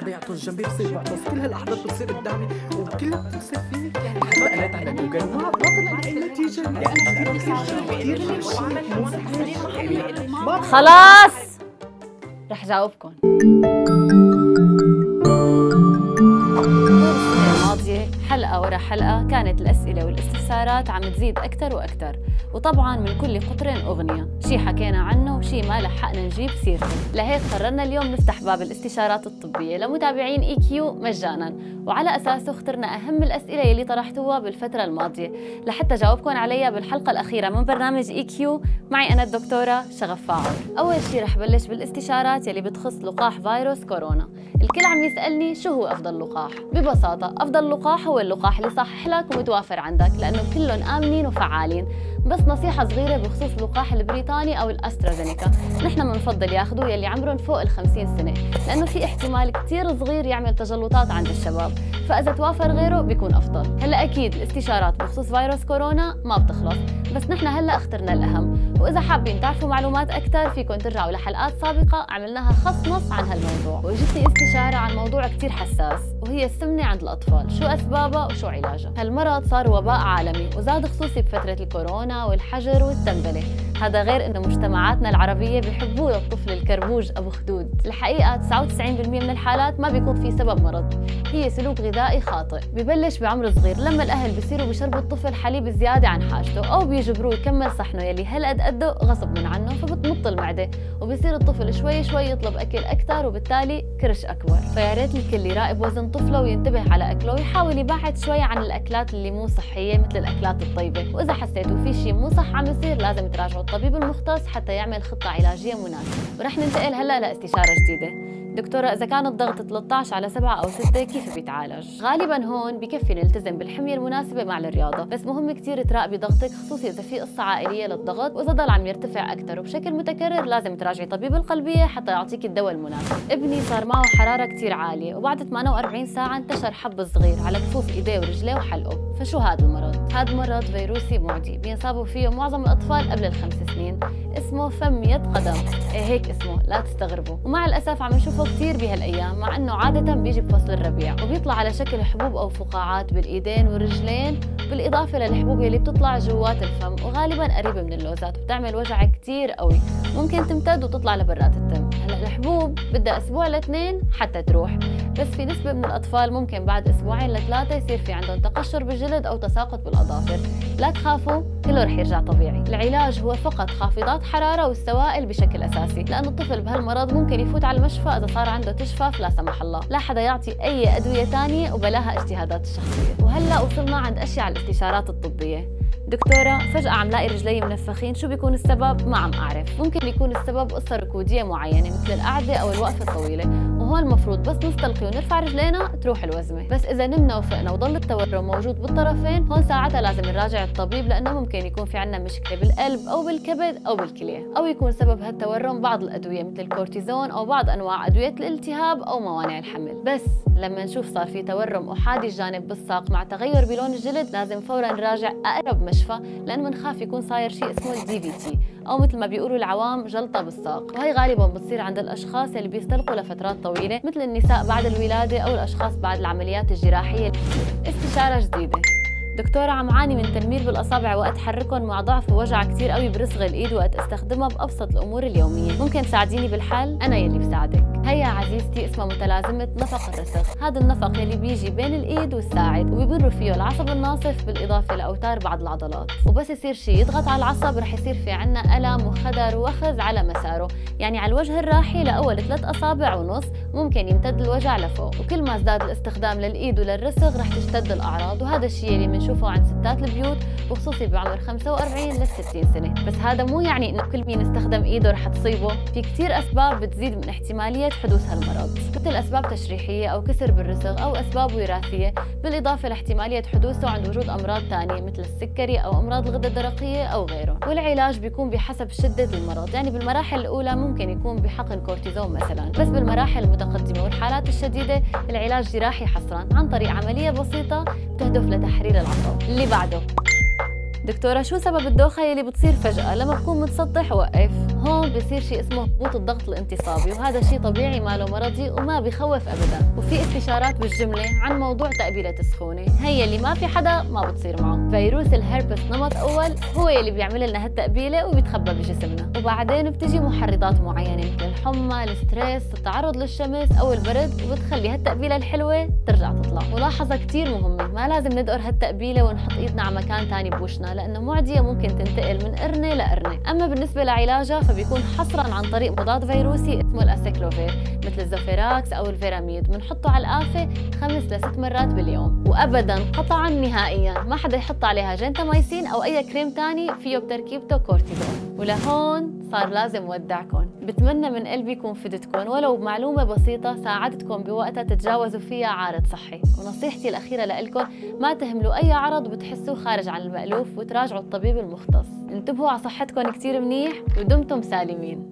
حدا يعطوش جنبي بصير بعطوس، كل هالاحداث بتصير قدامي وكلها بتصير فيني، يعني حتى قلت على جوجل وما طلع اي نتيجه. خلاص رح جاوبكم. حلقة ورا حلقة كانت الأسئلة والاستفسارات عم تزيد أكتر وأكتر، وطبعاً من كل قطرين أغنية، شي حكينا عنه وشي ما لحقنا نجيب سيرته، لهيك قررنا اليوم نفتح باب الاستشارات الطبية لمتابعين اي كيو مجاناً، وعلى أساسه اخترنا أهم الأسئلة يلي طرحتوها بالفترة الماضية لحتى جاوبكم عليها بالحلقة الأخيرة من برنامج اي كيو. معي أنا الدكتورة شغف فاضل. أول شي رح بلش بالاستشارات يلي بتخص لقاح فيروس كورونا. الكل عم يسألني شو هو أفضل لقاح؟ ببساطة أفضل لقاح هو اللقاح اللي صحح لك ومتوافر عندك، لأنه كلهم آمنين وفعالين. بس نصيحة صغيرة بخصوص اللقاح البريطاني أو الأسترازينيكا، نحن بنفضل ياخذوه يلي عمرهم فوق ال50 سنة، لأنه في احتمال كتير صغير يعمل تجلطات عند الشباب، فإذا توافر غيره بيكون أفضل. هلا أكيد الاستشارات بخصوص فيروس كورونا ما بتخلص، بس نحن هلا اخترنا الأهم، وإذا حابين تعرفوا معلومات أكثر فيكم ترجعوا لحلقات سابقة عملناها خص نص عن هالموضوع. وجتني استشارة عن موضوع كتير حساس وهي السمنة عند الأطفال، شو أسبابها وشو علاجها؟ هالمرض صار وباء عالمي وزاد خصوصي بفترة الكورونا والحجر والتنبلة، هذا غير انه مجتمعاتنا العربية بيحبوا الطفل الكربوج ابو خدود. الحقيقة 99% من الحالات ما بيكون في سبب مرض، هي سلوك غذائي خاطئ ببلش بعمر صغير لما الاهل بيصيروا بيشربوا الطفل حليب زيادة عن حاجته او بيجبروه يكمل صحنه يلي هالقد قده غصب من عنه، فبتمط المعدة وبيصير الطفل شوي شوي يطلب اكل اكثر وبالتالي كرش اكبر. فيا ريت الكل يراقب وزن طفله وينتبه على اكله ويحاول يبعد شوي عن الاكلات اللي مو صحية مثل الاكلات الطيبة، واذا حسيتوا في شيء مو صح عم يصير لازم تراجعوا الطبيب المختص حتى يعمل خطة علاجية مناسبة. ورح ننتقل هلا لاستشارة جديدة. دكتورة، إذا كان الضغط 13 على 7 أو 6 كيف بيتعالج؟ غالباً هون بكفي نلتزم بالحمية المناسبة مع الرياضة، بس مهم كتير تراقبي ضغطك خصوصي إذا في قصة عائلية للضغط، وإذا ضل عم يرتفع أكثر وبشكل متكرر لازم تراجعي طبيب القلبية حتى يعطيك الدواء المناسب. ابني صار معه حرارة كتير عالية، وبعد 48 ساعة انتشر حب صغير على كفوف إيديه ورجليه وحلقه، فشو هذا المرض؟ هذا مرض فيروسي معدي بينصابوا فيه معظم الأطفال قبل ال5 سنين، اسمه فم يد قدم، هيك اسمه، لا تستغربوا، ومع الأسف عم نشوفه كتير بهالايام، مع انه عادة بيجي بفصل الربيع، وبيطلع على شكل حبوب او فقاعات بالايدين والرجلين، بالاضافه للحبوب يلي بتطلع جوات الفم وغالبا قريبه من اللوزات وبتعمل وجع كتير قوي، ممكن تمتد وتطلع لبرات التم. هلا الحبوب بدها اسبوع ل2 حتى تروح، بس في نسبه من الاطفال ممكن بعد 2 ل 3 يصير في عندهم تقشر بالجلد او تساقط بالاظافر، لا تخافوا كله رح يرجع طبيعي. العلاج هو فقط خافضات حراره والسوائل بشكل اساسي، لانه الطفل بهالمرض ممكن يفوت على المشفى إذا صار عنده تجفاف لا سمح الله، لا حدا يعطي أي أدوية تانية وبلاها اجتهادات الشخصية. وهلأ وصلنا عند أشياء على الاستشارات الطبية. دكتورة، فجأة عم لاقي رجلي منفخين، شو بيكون السبب؟ ما عم أعرف، ممكن يكون السبب قصة ركودية معينة مثل القعدة أو الوقفة الطويلة، وهون المفروض بس نستلقي ونرفع رجلينا تروح الوزمة، بس إذا نمنا وفقنا وضل التورم موجود بالطرفين هون ساعتها لازم نراجع الطبيب، لأنه ممكن يكون في عندنا مشكلة بالقلب أو بالكبد أو بالكلية، أو يكون سبب هالتورم بعض الأدوية مثل الكورتيزون أو بعض أنواع أدوية الالتهاب أو موانع الحمل. بس لما نشوف صار في تورم أحادي الجانب بالساق مع تغير بلون الجلد لازم فورا نراجع أقرب مشفى، لأنه منخاف يكون صاير شيء اسمه DVT أو مثل ما بيقولوا العوام جلطة بالساق، وهي غالبا بتصير عند الأشخاص اللي بيستلقوا لفترات طويلة مثل النساء بعد الولادة أو الأشخاص بعد العمليات الجراحية. استشارة جديدة. دكتورة، عم عاني من تنميل بالأصابع وقت حركهم مع ضعف ووجع كتير قوي برسغ الإيد وقت استخدمها بأبسط الأمور اليومية، ممكن تساعديني بالحل؟ أنا يلي بساعدك. هيا عزيزتي، اسمها متلازمة نفق رسغ، هذا النفق يلي بيجي بين الإيد والساعد وبيمر فيه العصب الناصف بالإضافة لأوتار بعض العضلات، وبس يصير شيء يضغط على العصب رح يصير في عنا ألم وخدر وخز على مساره، يعني على الوجه الراحي لأول 3.5 أصابع ممكن يمتد الوجع لفوق، وكل ما ازداد الاستخدام للإيد وللرسغ رح تشتد الأعراض، وهذا الشيء اللي بنشوفه عند ستات البيوت وخصوصي بعمر 45 ل 60 سنة، بس هذا مو يعني إنه كل مين استخدم إيده رح تصيبه، في كتير أسباب بتزيد من احتمالية حدوث هالمرض مثل أسباب تشريحية أو كسر بالرسغ أو أسباب وراثية، بالإضافة لاحتمالية حدوثه عند وجود أمراض تانية مثل السكري أو أمراض الغدة الدرقية أو غيره. والعلاج بيكون بحسب شدة المرض، يعني بالمراحل الأولى ممكن يكون بحقن كورتيزون مثلا، بس بالمراحل المتقدمة والحالات الشديدة العلاج جراحي حصرا عن طريق عملية بسيطة بتهدف لتحرير العصب. اللي بعده. دكتورة، شو سبب الدوخة يلي بتصير فجأة لما بكون متسطح ووقف؟ هون بصير شيء اسمه هبوط الضغط الانتصابي، وهذا شيء طبيعي ما له مرضي وما بخوف ابدا. وفي استشارات بالجمله عن موضوع تأبيلة السخونه، هي اللي ما في حدا ما بتصير معه. فيروس الهربس نمط اول هو اللي بيعمل لنا هالتأبيلة وبيتخبى بجسمنا، وبعدين بتجي محرضات معينه مثل الحمى، الستريس، التعرض للشمس او البرد، وبتخلي هالتأبيلة الحلوه ترجع تطلع. ملاحظه كثير مهمه، ما لازم ندقر هالتأبيلة ونحط ايدنا على مكان ثاني بوشنا، لانه معديه ممكن تنتقل من قرنه لقرنه. اما بالنسبه لعلاجها فبيكون حصرا عن طريق مضاد فيروسي اسمه الأسيكلوفير مثل الزوفيراكس او الفيراميد، بنحطه على الآفة 5 ل 6 مرات باليوم، وابدا قطعا نهائيا ما حدا يحط عليها جينتامايسين او اي كريم ثاني فيه بتركيبته كورتيزون. ولهون صار لازم ودعكم، بتمنى من قلبي يكون فدتكم ولو بمعلومه بسيطه ساعدتكم بوقتها تتجاوزوا فيها عارض صحي. ونصيحتي الاخيره لكم، ما تهملوا اي عرض بتحسوه خارج عن المألوف وتراجعوا الطبيب المختص. انتبهوا على صحتكم كثير منيح ودمتم سالمين.